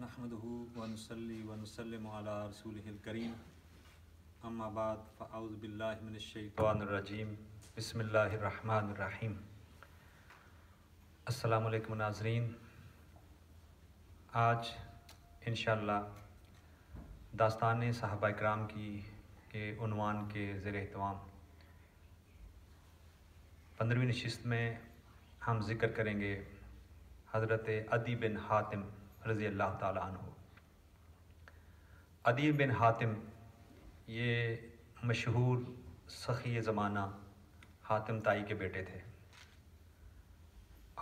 नहमदुहु व नुसल्ली व नसल्लिम अला रसूलिहिल करीम अम्मा बाद फ़अऊज़ु बिल्लाहि मिनश शैतानिर रजीम बिस्मिल्लाहिर रहमानिर रहीम। अस्सलामु अलैकुम नाज़रीन, आज इंशाअल्लाह दास्तान सहाबा किराम की के उन्वान के ज़ेरे अहतमाम 15वीं नशिस्त में हम ज़िक्र करेंगे हज़रत अदी बिन हातिम रज़ी अल्लाह ताला अन्हु। अदी बिन हातिम ये मशहूर सखी ज़माना हातिम ताई के बेटे थे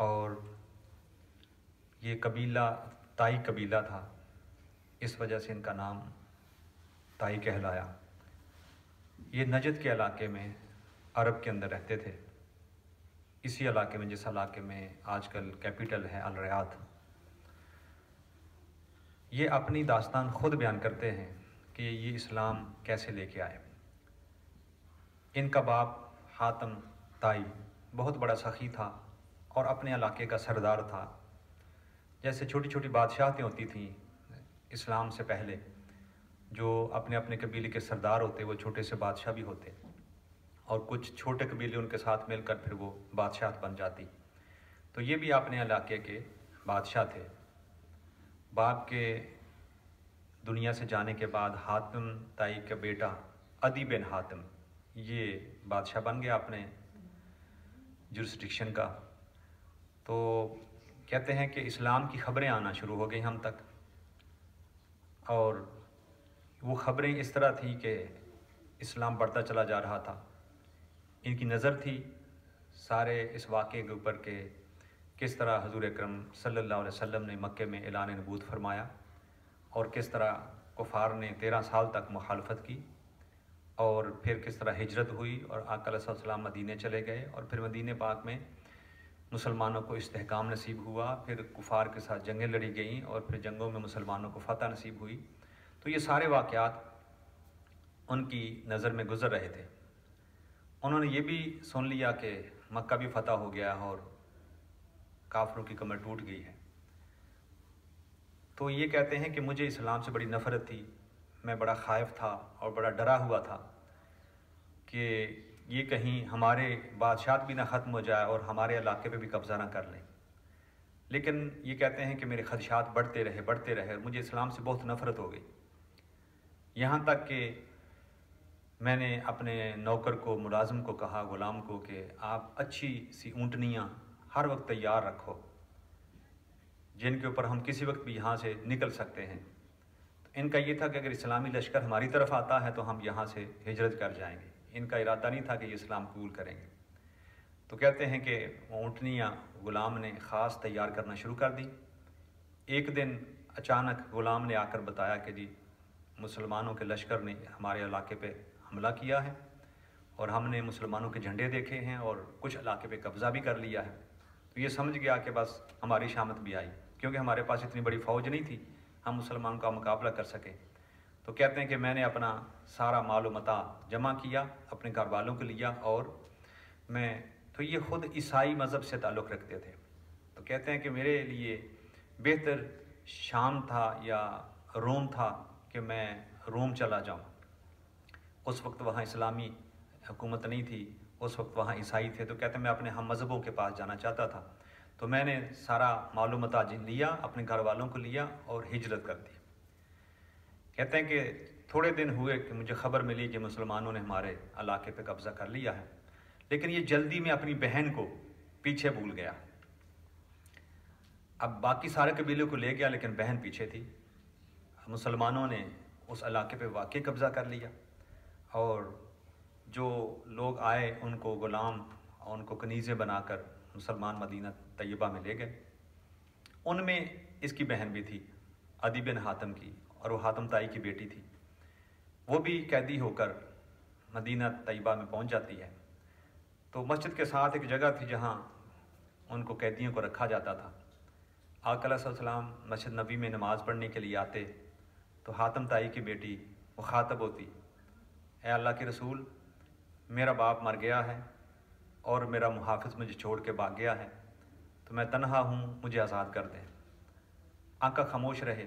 और ये कबीला ताई कबीला था, इस वजह से इनका नाम ताई कहलाया। ये नजद के इलाके में अरब के अंदर रहते थे, इसी इलाके में जिस इलाके में आजकल कैपिटल है अल रियाद। ये अपनी दास्तान ख़ुद बयान करते हैं कि ये इस्लाम कैसे लेके आए। इनका बाप हातिम ताई बहुत बड़ा सखी था और अपने इलाके का सरदार था। जैसे छोटी छोटी बादशाहतें होती थीं इस्लाम से पहले, जो अपने अपने कबीले के सरदार होते वो छोटे से बादशाह भी होते और कुछ छोटे कबीले उनके साथ मिलकर फिर वो बादशाहत बन जाती। तो ये भी अपने इलाके के बादशाह थे। बाप के दुनिया से जाने के बाद हातिम ताई का बेटा अदी बिन हातिम ये बादशाह बन गया अपने जुरिस्डिक्शन का। तो कहते हैं कि इस्लाम की ख़बरें आना शुरू हो गई हम तक, और वो ख़बरें इस तरह थी कि इस्लाम बढ़ता चला जा रहा था। इनकी नज़र थी सारे इस वाक़े के ऊपर के किस तरह हजूर अकरम सल्लल्लाहु अलैहि वसल्लम ने मक्के में ऐलान नबूवत फरमाया और किस तरह कुफार ने 13 साल तक मुखालफत की और फिर किस तरह हिजरत हुई और आका अलैहि सलाम मदीने चले गए और फिर मदीने पाक में मुसलमानों को इस्तेहकाम नसीब हुआ। फिर कुफार के साथ जंगें लड़ी गईं और फिर जंगों में मुसलमानों को फ़तह नसीब हुई। तो ये सारे वाक़यात उनकी नज़र में गुजर रहे थे। उन्होंने ये भी सुन लिया कि मक्का भी फतह हो गया और काफरों की कमर टूट गई है। तो ये कहते हैं कि मुझे इस्लाम से बड़ी नफ़रत थी, मैं बड़ा खाइफ था और बड़ा डरा हुआ था कि ये कहीं हमारे बादशाहत भी ना ख़त्म हो जाए और हमारे इलाके पे भी कब्ज़ा ना कर लें। लेकिन ये कहते हैं कि मेरे ख़दशात बढ़ते रहे और मुझे इस्लाम से बहुत नफ़रत हो गई, यहाँ तक कि मैंने अपने नौकर को, मुलाजिम को कहा, ग़ुलाम को कि आप अच्छी सी ऊँटनियाँ हर वक्त तैयार रखो जिनके ऊपर हम किसी वक्त भी यहाँ से निकल सकते हैं। तो इनका ये था कि अगर इस्लामी लश्कर हमारी तरफ आता है तो हम यहाँ से हिजरत कर जाएंगे। इनका इरादा नहीं था कि ये इस्लाम कबूल करेंगे। तो कहते हैं कि ऊँटनियाँ ग़ुलाम ने ख़ास तैयार करना शुरू कर दी। एक दिन अचानक ग़ुलाम ने आकर बताया कि जी मुसलमानों के लश्कर ने हमारे इलाके पे हमला किया है और हमने मुसलमानों के झंडे देखे हैं और कुछ इलाके पे कब्ज़ा भी कर लिया है। तो ये समझ गया कि बस हमारी शामत भी आई, क्योंकि हमारे पास इतनी बड़ी फ़ौज नहीं थी हम मुसलमानों का मुकाबला कर सकें। तो कहते हैं कि मैंने अपना सारा माल मता जमा किया, अपने घर वालों को लिया और मैं, तो ये ख़ुद ईसाई मज़हब से ताल्लुक़ रखते थे, तो कहते हैं कि मेरे लिए बेहतर शाम था या रोम था कि मैं रोम चला जाऊं। उस वक्त वहाँ इस्लामी हुकूमत नहीं थी, उस वक्त वहाँ ईसाई थे। तो कहते मैं अपने हम मज़हबों के पास जाना चाहता था। तो मैंने सारा मालूमता लिया, अपने घर वालों को लिया और हिजरत कर दी। कहते हैं कि थोड़े दिन हुए कि मुझे ख़बर मिली कि मुसलमानों ने हमारे इलाके पे कब्ज़ा कर लिया है, लेकिन ये जल्दी में अपनी बहन को पीछे भूल गया। अब बाकी सारे कबीलों को ले गया लेकिन बहन पीछे थी। मुसलमानों ने उस इलाके पे वाकई कब्ज़ा कर लिया और जो लोग आए उनको ग़ुलाम और उनको कनीज़ें बनाकर मुसलमान मदीना तय्यबा में ले गए। उनमें इसकी बहन भी थी अदी बिन हातिम की, और वो हातिम ताई की बेटी थी। वो भी कैदी होकर मदीना तय्यबा में पहुंच जाती है। तो मस्जिद के साथ एक जगह थी जहां उनको कैदियों को रखा जाता था। आका अलैहि सलाम मस्जिद नबी में नमाज़ पढ़ने के लिए आते तो हातिम ताई की बेटी मुखातब होती, ए अल्लाह के रसूल, मेरा बाप मर गया है और मेरा मुहाफ़िज़ मुझे छोड़ के भाग गया है, तो मैं तन्हा हूँ, मुझे आज़ाद कर दें। आका खामोश रहे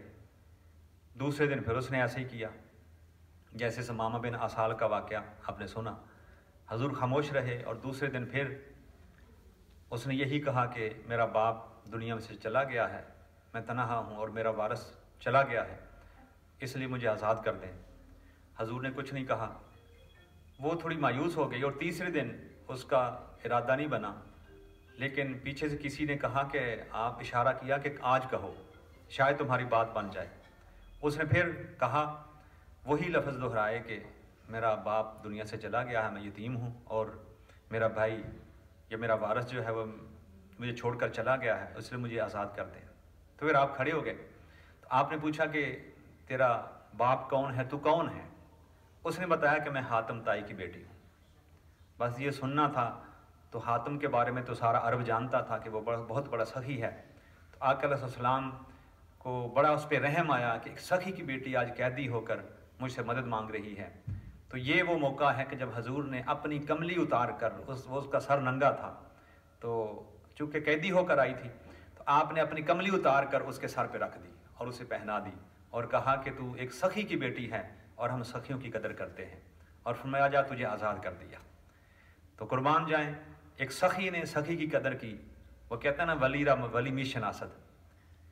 दूसरे दिन फिर उसने ऐसे ही किया जैसे सम्मामा बिन असाल का वाक़या आपने सुना। हुज़ूर खामोश रहे और दूसरे दिन फिर उसने यही कहा कि मेरा बाप दुनिया में से चला गया है, मैं तनहा हूँ और मेरा वारिस चला गया है, इसलिए मुझे आज़ाद कर दें। हुज़ूर ने कुछ नहीं कहा, वो थोड़ी मायूस हो गई और तीसरे दिन उसका इरादा नहीं बना, लेकिन पीछे से किसी ने कहा कि आप इशारा किया कि आज कहो शायद तुम्हारी बात बन जाए। उसने फिर कहा वही लफ्ज़ दोहराए कि मेरा बाप दुनिया से चला गया है, मैं यतीम हूँ और मेरा भाई या मेरा वारिस जो है वो मुझे छोड़कर चला गया है, इसलिए मुझे आज़ाद कर दें। तो फिर आप खड़े हो गए तो आपने पूछा कि तेरा बाप कौन है, तू कौन है? उसने बताया कि मैं हातिम ताई की बेटी हूँ। बस ये सुनना था। तो हातिम के बारे में तो सारा अरब जानता था कि वो बहुत बड़ा सखी है। तो आका अलैहिस्सलाम को बड़ा उस पर रहम आया कि एक सखी की बेटी आज कैदी होकर मुझसे मदद मांग रही है। तो ये वो मौका है कि जब हुज़ूर ने अपनी कमली उतार कर उसका सर नंगा था, तो चूँकि कैदी होकर आई थी तो आपने अपनी कमली उतार कर उसके सर पे रख दी और उसे पहना दी और कहा कि तू एक सखी की बेटी है और हम सखियों की कदर करते हैं। और फरमाया जा तुझे आज़ाद कर दिया। तो कुर्बान जाएँ, एक सखी ने सखी की कदर की। वो कहते हैं ना वली मी शनासत,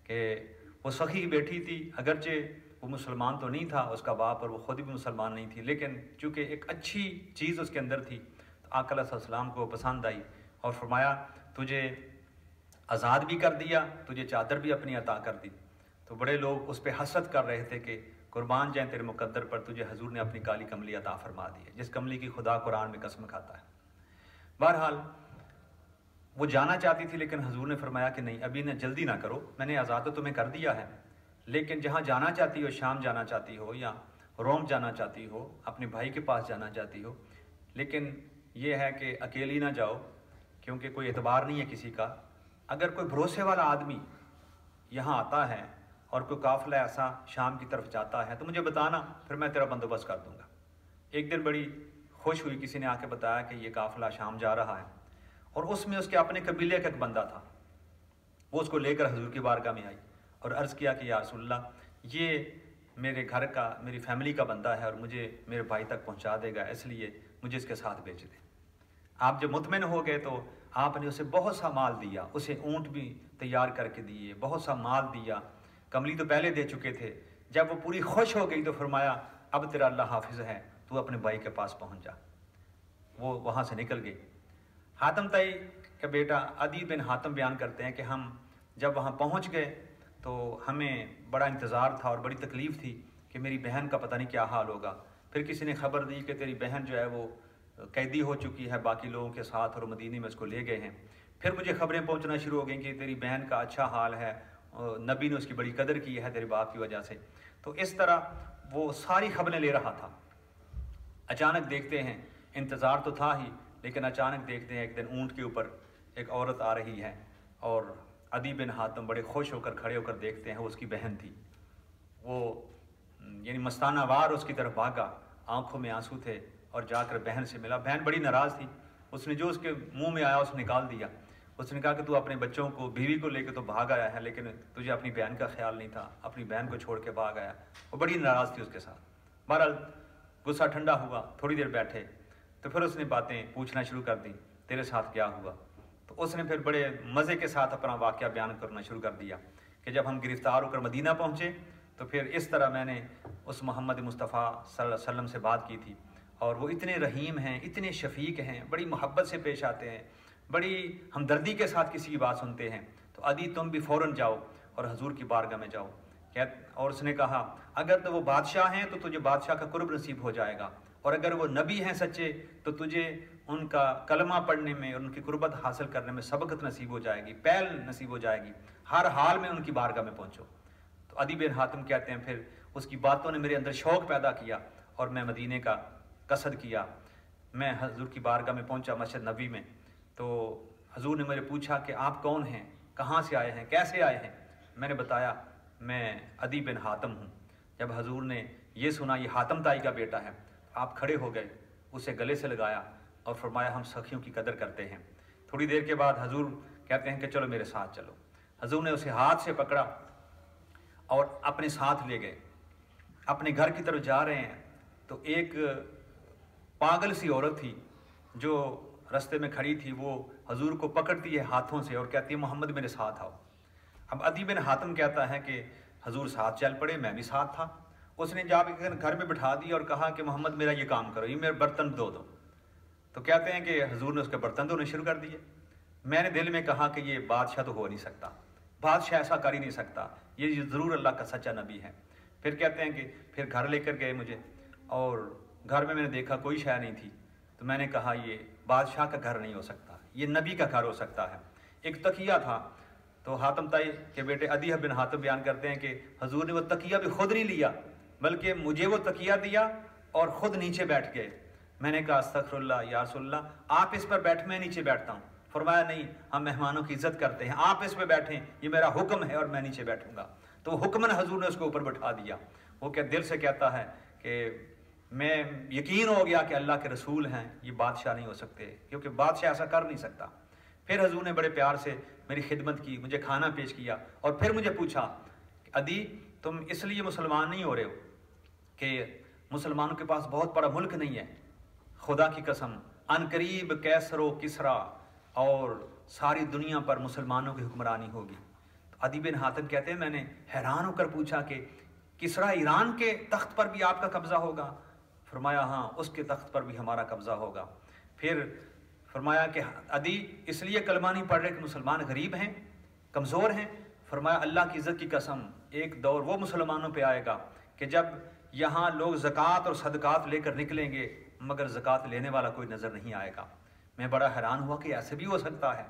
कि वो सखी की बेटी थी, अगरचे वो मुसलमान तो नहीं था उसका बाप और वो ख़ुद भी मुसलमान नहीं थी, लेकिन चूँकि एक अच्छी चीज़ उसके अंदर थी तो आका अलैहिस्सलाम को पसंद आई और फरमाया तुझे आज़ाद भी कर दिया, तुझे चादर भी अपनी अता कर दी। तो बड़े लोग उस पर हसरत कर रहे थे कि कुर्बान जाएँ तेरे मुकद्दर पर, तुझे हुज़ूर ने अपनी काली कमली अता फरमा दी है, जिस कमली की खुदा कुरान में कसम खाता है। बहरहाल वो जाना चाहती थी, लेकिन हुज़ूर ने फरमाया कि नहीं, अभी ना जल्दी ना करो, मैंने आज़ाद तो तुम्हें कर दिया है, लेकिन जहाँ जाना चाहती हो, शाम जाना चाहती हो या रोम जाना चाहती हो, अपने भाई के पास जाना चाहती हो, लेकिन ये है कि अकेली ना जाओ क्योंकि कोई एतबार नहीं है किसी का। अगर कोई भरोसे वाला आदमी यहाँ आता है और कोई काफ़िला ऐसा शाम की तरफ जाता है तो मुझे बताना, फिर मैं तेरा बंदोबस्त कर दूँगा। एक दिन बड़ी खुश हुई, किसी ने आके बताया कि ये काफ़िला शाम जा रहा है और उसमें उसके अपने कबीले का एक बंदा था। वो उसको लेकर हुज़ूर की बारगाह में आई और अर्ज़ किया कि या रसूलल्लाह, ये मेरे घर का, मेरी फैमिली का बंदा है और मुझे मेरे भाई तक पहुंचा देगा, इसलिए मुझे इसके साथ बेच दें। आप जब मुतमिन हो गए तो आपने उसे बहुत सा माल दिया, उसे ऊँट भी तैयार करके दिए, बहुत सा माल दिया, कमली तो पहले दे चुके थे। जब वो पूरी खुश हो गई तो फरमाया अब तेरा अल्लाह हाफिज़ है, तू अपने भाई के पास पहुँच जा। वो वहाँ से निकल गई। हातिम ताई का बेटा अदी बिन हातिम बयान करते हैं कि हम जब वहाँ पहुँच गए तो हमें बड़ा इंतज़ार था और बड़ी तकलीफ़ थी कि मेरी बहन का पता नहीं क्या हाल होगा। फिर किसी ने खबर दी कि तेरी बहन जो है वो कैदी हो चुकी है बाकी लोगों के साथ और मदीने में उसको ले गए हैं। फिर मुझे खबरें पहुंचना शुरू हो गई कि तेरी बहन का अच्छा हाल है, नबी ने उसकी बड़ी कदर की है तेरे बाप की वजह से। तो इस तरह वो सारी खबरें ले रहा था। अचानक देखते हैं, इंतज़ार तो था ही, लेकिन अचानक देखते हैं एक दिन ऊँट के ऊपर एक औरत आ रही है और अदी बिन हातिम बड़े खुश होकर खड़े होकर देखते हैं, वो उसकी बहन थी। वो यानी मस्तानावार उसकी तरफ भागा, आंखों में आंसू थे और जाकर बहन से मिला। बहन बड़ी नाराज़ थी, उसने जो उसके मुंह में आया उसने निकाल दिया। उसने कहा कि तू अपने बच्चों को, बीवी को लेकर तो भाग आया है, लेकिन तुझे अपनी बहन का ख्याल नहीं था, अपनी बहन को छोड़ के भाग आया। वो बड़ी नाराज़ थी उसके साथ। बहरहाल गुस्सा ठंडा हुआ, थोड़ी देर बैठे तो फिर उसने बातें पूछना शुरू कर दी, तेरे साथ क्या हुआ? तो उसने फिर बड़े मज़े के साथ अपना वाक़या बयान करना शुरू कर दिया कि जब हम गिरफ़्तार होकर मदीना पहुँचे तो फिर इस तरह मैंने उस मोहम्मद मुस्तफ़ा सल्लल्लाहु अलैहि वसल्लम से बात की थी और वो इतने रहीम हैं, इतने शफीक हैं, बड़ी मोहब्बत से पेश आते हैं, बड़ी हमदर्दी के साथ किसी की बात सुनते हैं। तो अदी तुम भी फ़ौरन जाओ और हुज़ूर की बारगाह में जाओ। और उसने कहा अगर तो वो बादशाह हैं तो तुझे बादशाह का कुर्ब नसीब हो जाएगा, और अगर वो नबी हैं सच्चे तो तुझे उनका कलमा पढ़ने में और उनकी कुर्बत हासिल करने में सबकत नसीब हो जाएगी, पैल नसीब हो जाएगी, हर हाल में उनकी बारगाह में पहुँचो। तो अदी बिन हातिम कहते हैं फिर उसकी बातों ने मेरे अंदर शौक़ पैदा किया और मैं मदीने का कसद किया। मैं हुज़ूर की बारगाह में पहुँचा, मस्जिद नबी में, तो हुज़ूर ने मेरे पूछा कि आप कौन हैं, कहाँ से आए हैं, कैसे आए हैं? मैंने बताया मैं अदी बिन हातिम हूँ। जब हुज़ूर ने यह सुना ये हातिम ताई का बेटा है, आप खड़े हो गए, उसे गले से लगाया और फरमाया हम सखियों की कदर करते हैं। थोड़ी देर के बाद हुज़ूर कहते हैं कि चलो मेरे साथ चलो। हुज़ूर ने उसे हाथ से पकड़ा और अपने साथ ले गए। अपने घर की तरफ जा रहे हैं तो एक पागल सी औरत थी जो रास्ते में खड़ी थी, वो हजूर को पकड़ती है हाथों से और कहती है मोहम्मद मेरे साथ आओ। अब अदी बिन हातिम कहता है कि हजूर साथ चल पड़े, मैं भी साथ था। उसने जाकर घर में बिठा दिया और कहा कि मोहम्मद मेरा ये काम करो, ये मेरे बर्तन धो दो। तो कहते हैं कि हजूर ने उसके बर्तन धोने शुरू कर दिए। मैंने दिल में कहा कि ये बादशाह तो हो नहीं सकता, बादशाह ऐसा कर ही नहीं सकता, ये ज़रूर अल्लाह का सच्चा नबी है। फिर कहते हैं कि फिर घर लेकर गए मुझे और घर में मैंने देखा कोई शय नहीं थी, तो मैंने कहा ये बादशाह का घर नहीं हो सकता, ये नबी का घर हो सकता है। एक तकिया था, तो हातिम ताई के बेटे अदी बिन हातिम बयान करते हैं कि हजूर ने वो तकिया भी खुद नहीं लिया बल्कि मुझे वो तकिया दिया और ख़ुद नीचे बैठ गए। मैंने कहा अस्तगफिरुल्लाह या रसूलल्लाह, आप इस पर बैठ, मैं नीचे बैठता हूँ। फरमाया नहीं, हम मेहमानों की इज्जत करते हैं, आप इस पर बैठें, ये मेरा हुक्म है और मैं नीचे बैठूंगा। तो हुक्मन हजूर ने उसको ऊपर बैठा दिया। वो क्या दिल से कहता है कि मैं यकीन हो गया कि अल्लाह के रसूल हैं, ये बादशाह नहीं हो सकते क्योंकि बादशाह ऐसा कर नहीं सकता। फिर हजूर ने बड़े प्यार से मेरी खिदमत की, मुझे खाना पेश किया और फिर मुझे पूछा अदी तुम इसलिए मुसलमान नहीं हो रहे हो कि मुसलमानों के पास बहुत बड़ा मुल्क नहीं है। खुदा की कसम अनकरीब कैसरो किसरा और सारी दुनिया पर मुसलमानों की हुक्मरानी होगी। तो अदी बिन हातिम कहते हैं मैंने हैरान होकर पूछा कि किसरा ईरान के तख्त पर भी आपका कब्ज़ा होगा? फरमाया हाँ, उसके तख्त पर भी हमारा कब्ज़ा होगा। फिर फरमाया कि अदी इसलिए कलमा नहीं पढ़ रहे कि मुसलमान गरीब हैं, कमज़ोर हैं। फरमाया अल्लाह की इज़्ज़त की कसम एक दौर वो मुसलमानों पर आएगा कि जब यहाँ लोग ज़कात और सदक़ात लेकर निकलेंगे मगर ज़कात लेने वाला कोई नज़र नहीं आएगा। मैं बड़ा हैरान हुआ कि ऐसे भी हो सकता है।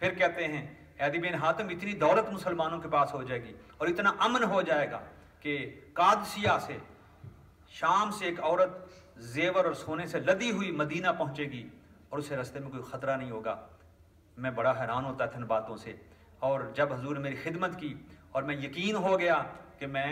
फिर कहते हैं आदी बिन हातिम इतनी दौलत मुसलमानों के पास हो जाएगी और इतना अमन हो जाएगा कि कादसिया से शाम से एक औरत जेवर और सोने से लदी हुई मदीना पहुंचेगी और उसे रास्ते में कोई ख़तरा नहीं होगा। मैं बड़ा हैरान होता था इन बातों से। और जब हजूर ने मेरी खिदमत की और मैं यकीन हो गया कि मैं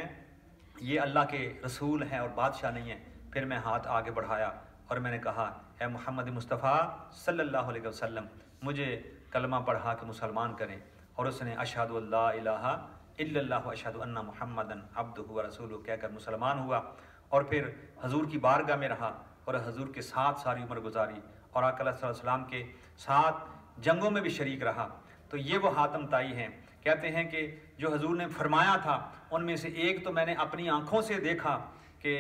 ये अल्लाह के रसूल हैं और बादशाह नहीं है, फिर मैं हाथ आगे बढ़ाया और मैंने कहा ए मोहम्मद मुस्तफ़ा सल्लल्लाहु अलैहि वसल्लम मुझे कलमा पढ़ा के मुसलमान करें। और उसने अशहदु अल्ला इलाहा इल्लल्लाहु व अशहदु अन्ना मुहम्मदन अब्दुहु व रसूलुहु कहकर मुसलमान हुआ और फिर हजूर की बारगाह में रहा और हजूर के साथ सारी उम्र गुजारी और आका सल्लल्लाहु अलैहि वसल्लम के साथ जंगों में भी शरीक रहा। तो ये वो हातिम ताई हैं। कहते हैं कि जो हजूर ने फरमाया था उनमें से एक तो मैंने अपनी आँखों से देखा कि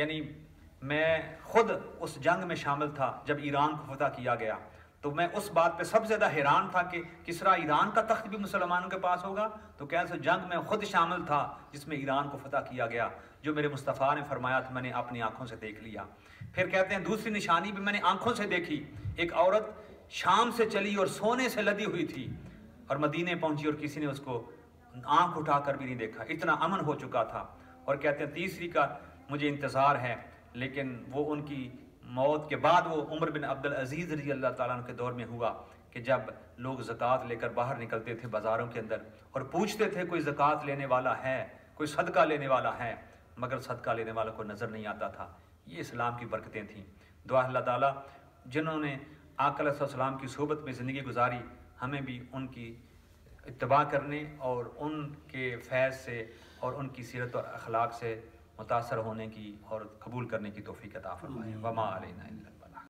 यानी मैं खुद उस जंग में शामिल था जब ईरान को फतह किया गया, तो मैं उस बात पे सबसे ज़्यादा हैरान था कि किसरा ईरान का तख्त भी मुसलमानों के पास होगा। तो कैसे जंग में खुद शामिल था जिसमें ईरान को फतह किया गया, जो मेरे मुस्तफ़ा ने फरमाया था मैंने अपनी आँखों से देख लिया। फिर कहते हैं दूसरी निशानी भी मैंने आँखों से देखी, एक औरत शाम से चली और सोने से लदी हुई थी और मदीने पहुँची और किसी ने उसको आँख उठा कर भी नहीं देखा, इतना अमन हो चुका था। और कहते हैं तीसरी का मुझे इंतज़ार है, लेकिन वो उनकी मौत के बाद वो उमर बिन अब्दुल अजीज़ रज़ी अल्लाह ताला अन्हु के दौर में हुआ कि जब लोग ज़कात लेकर बाहर निकलते थे बाज़ारों के अंदर और पूछते थे कोई ज़कात लेने वाला है, कोई सदका लेने वाला है, मगर सदका लेने वाला को नज़र नहीं आता था। ये इस्लाम की बरकतें थीं। दुआ अल्लाह ताला जिन्होंने आका अलैहि सलाम की सोबत में ज़िंदगी गुजारी हमें भी उनकी इत्तबा करने और उनके फैज़ से और उनकी सीरत और अखलाक से मुतासर होने की और कबूल करने की तौफीक अता फरमाए। वमा अलैना इल्ला